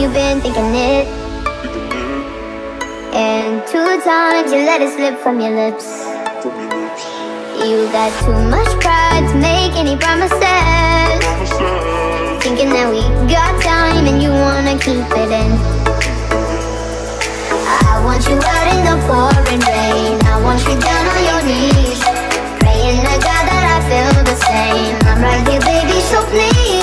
you've been thinking it, and 2 times you let it slip from your lips. You got too much pride to make any promises, thinking that we got time and you wanna keep it in. I want you out in the pouring rain, I want you down on your knees, praying to God that I feel the same. I'm right here, baby, so please.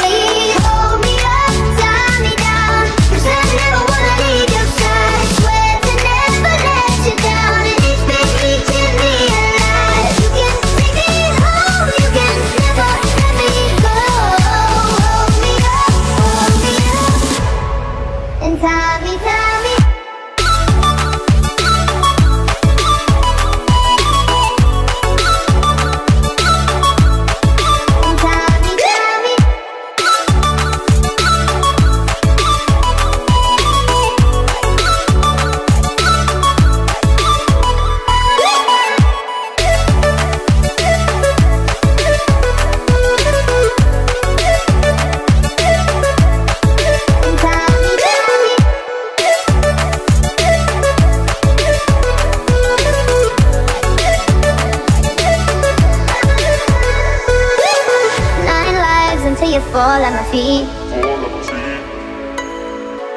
Fall at my feet.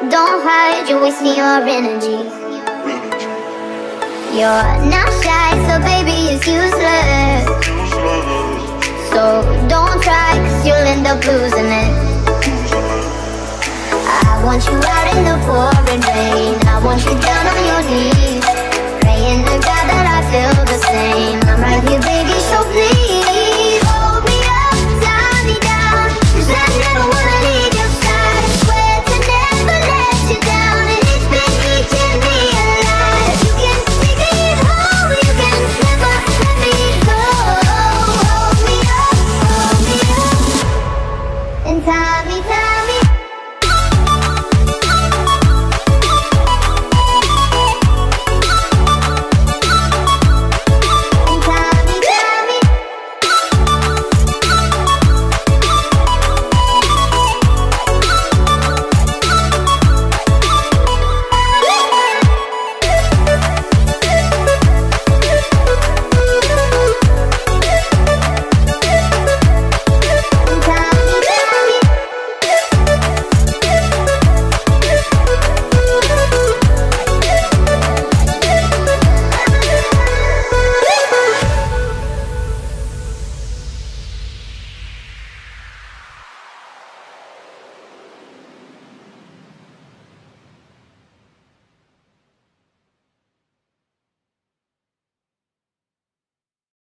Don't hide, you're wasting your energy. You're not shy, so baby, it's useless. So don't try, cause you'll end up losing it. I want you out in the pouring rain, I want you down on your knees,